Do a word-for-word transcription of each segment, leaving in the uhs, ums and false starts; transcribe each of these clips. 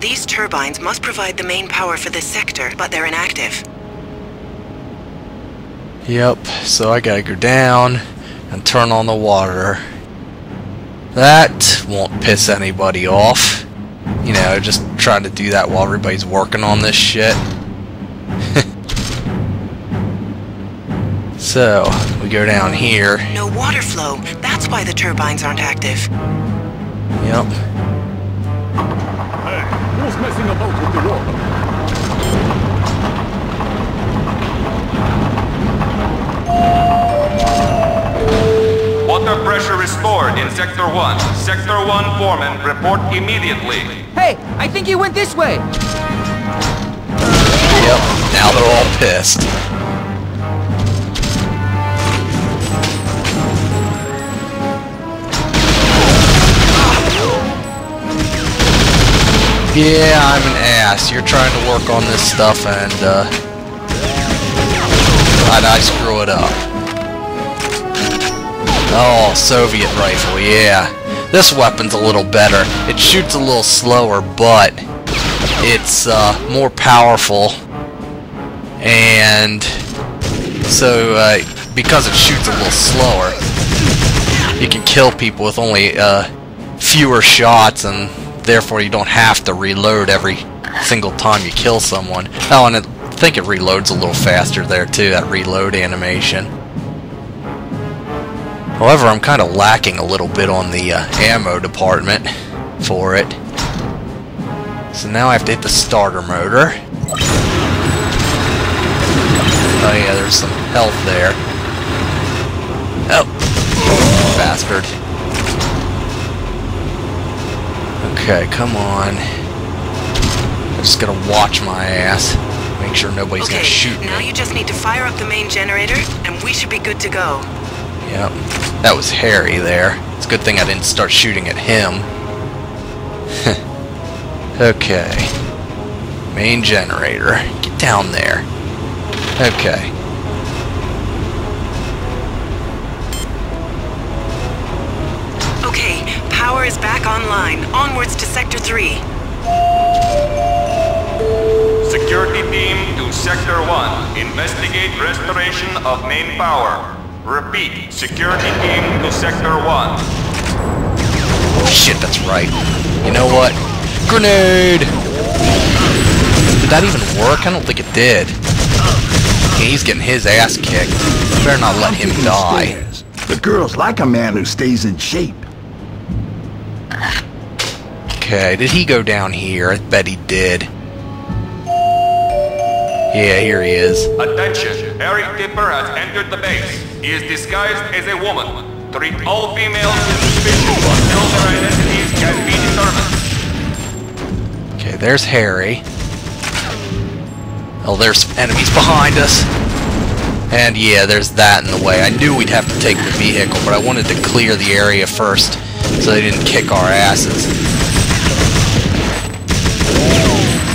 These turbines must provide the main power for this sector, but they're inactive. Yep, so I gotta go down and turn on the water. That won't piss anybody off. You know, just trying to do that while everybody's working on this shit. So, we go down here. No water flow. That's why the turbines aren't active. Yep. Hey, who's messing about with the water? Water pressure restored in Sector one. Sector one foreman, report immediately. Hey, I think you went this way! Yep, now they're all pissed. Yeah, I'm an ass. You're trying to work on this stuff and, uh... and I screw it up. Oh, Soviet rifle, yeah. This weapon's a little better. It shoots a little slower, but it's uh, more powerful. And so, uh, because it shoots a little slower, you can kill people with only uh, fewer shots, and therefore you don't have to reload every single time you kill someone. Oh, and it, I think it reloads a little faster there, too, that reload animation. However, I'm kind of lacking a little bit on the uh, ammo department for it. So now I have to hit the starter motor. Oh yeah, there's some health there. Oh! Bastard. Okay, come on. I'm just gonna watch my ass. Make sure nobody's okay, gonna shoot me. Now you just need to fire up the main generator, and we should be good to go. Yep. That was Harry there. It's a good thing I didn't start shooting at him. Okay. Main generator. Get down there. Okay. Okay, power is back online. Onwards to Sector three. Security team to Sector one. Investigate restoration of main power. Repeat, security team to Sector one. Shit, that's right. You know what? Grenade! Did that even work? I don't think it did. Yeah, he's getting his ass kicked. Better not let him die. The girls like a man who stays in shape. Okay, did he go down here? I bet he did. Yeah, here he is. Attention! Harry Tipper has entered the base. He is disguised as a woman. Treat all females with suspicion until their identities can be determined. Okay, there's Harry. Oh, there's enemies behind us. And yeah, there's that in the way. I knew we'd have to take the vehicle, but I wanted to clear the area first so they didn't kick our asses.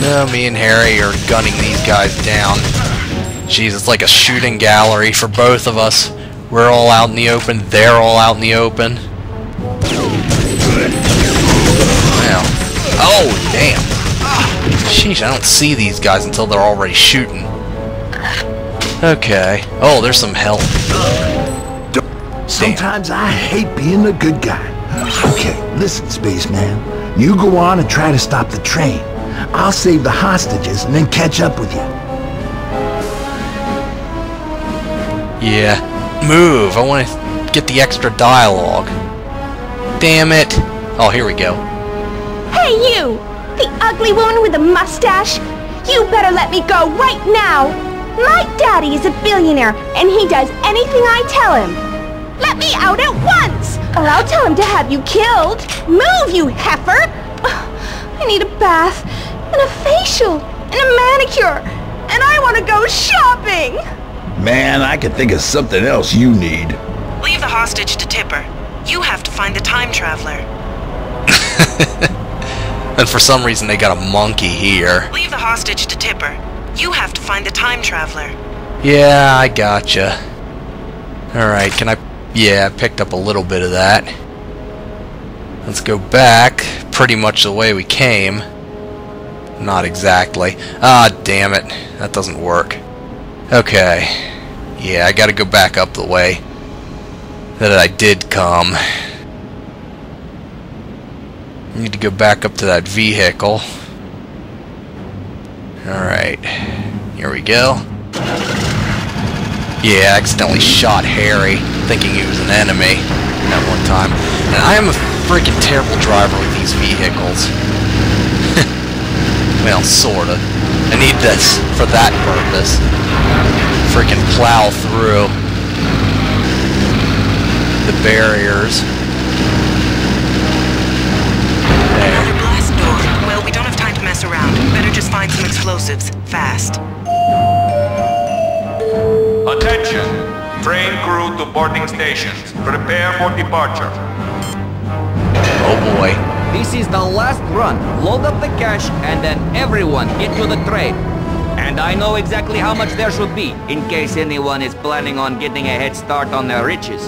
No, me and Harry are gunning these guys down. Jeez, it's like a shooting gallery for both of us. We're all out in the open, they're all out in the open. Wow. Oh, damn. Sheesh, I don't see these guys until they're already shooting. Okay. Oh, there's some help. Sometimes damn. I hate being a good guy. Okay, listen, spaceman. You go on and try to stop the train. I'll save the hostages and then catch up with you. Yeah. Move! I want to get the extra dialogue. Damn it! Oh, here we go. Hey, you! The ugly woman with the mustache! You better let me go right now! My daddy is a billionaire, and he does anything I tell him! Let me out at once! Or I'll tell him to have you killed! Move, you heifer! I need a bath, and a facial, and a manicure, and I want to go shopping! Man, I could think of something else you need. Leave the hostage to Tipper. You have to find the time traveler. And for some reason they got a monkey here. Leave the hostage to Tipper. You have to find the time traveler. Yeah, I gotcha. Alright, can I... yeah, I picked up a little bit of that. Let's go back pretty much the way we came. Not exactly. Ah, damn it. That doesn't work. Okay. Yeah, I gotta go back up the way that I did come. I need to go back up to that vehicle. Alright. Here we go. Yeah, I accidentally shot Harry, thinking he was an enemy at one time. And I am a freaking terrible driver with these vehicles. Well, sorta. I need this for that purpose. Freaking plow through the barriers. Around. Better just find some explosives, fast. Attention! Train crew to boarding stations. Prepare for departure. Oh boy. This is the last run. Load up the cash and then everyone into the train. And I know exactly how much there should be, in case anyone is planning on getting a head start on their riches.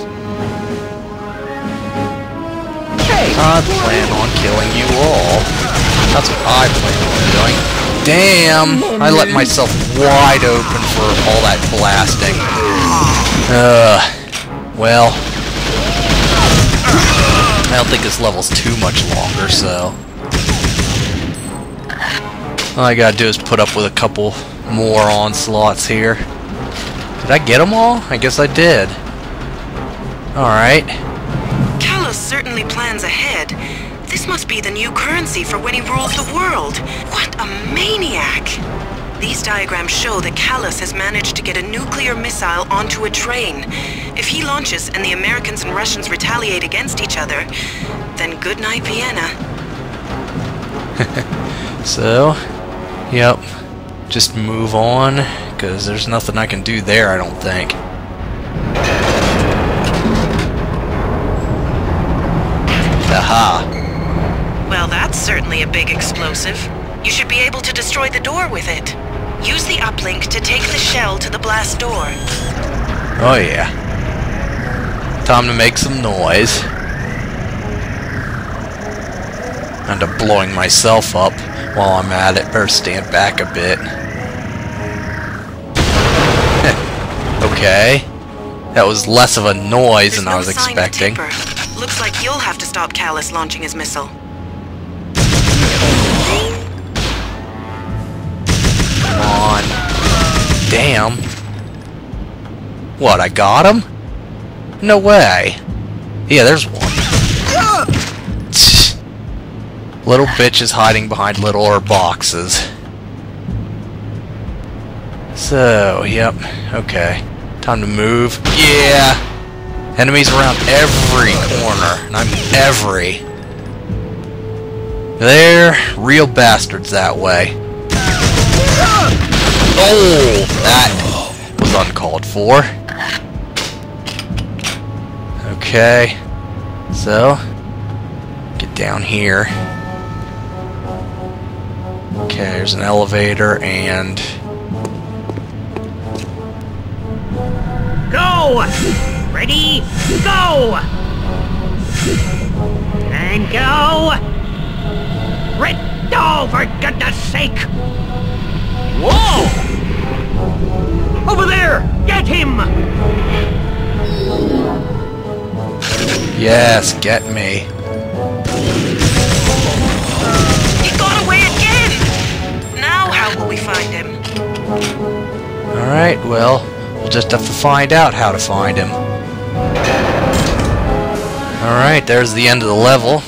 Hey! I plan on killing you all. That's what I plan on doing. Damn! I let myself wide open for all that blasting. Uh, well, I don't think this level's too much longer, so all I gotta do is put up with a couple more onslaughts here. Did I get them all? I guess I did. Alright. Khallos certainly plans ahead. This must be the new currency for when he rules the world. What a maniac! These diagrams show that Khallos has managed to get a nuclear missile onto a train. If he launches and the Americans and Russians retaliate against each other, then good night, Vienna. So, yep. Just move on, because there's nothing I can do there, I don't think. Aha! Well, that's certainly a big explosive. You should be able to destroy the door with it. Use the uplink to take the shell to the blast door. Oh yeah. Time to make some noise. End up blowing myself up while I'm at it. Better stand back a bit. Okay. That was less of a noise than I was expecting. There's no sign of Tipper. Looks like you'll have to stop Khallos launching his missile. Damn. What, I got him? No way. Yeah, there's one. Little bitch is hiding behind littler boxes. So, yep. Okay. Time to move. Yeah! Enemies around every corner. And I'm every. They're real bastards that way. Oh, that was uncalled for. Okay, so get down here. Okay, there's an elevator and go. Ready? Go. And go. Red doll, for goodness sake. Whoa. Over there! Get him! Yes, get me. He got away again! Now how will we find him? Alright, well, we'll just have to find out how to find him. Alright, there's the end of the level.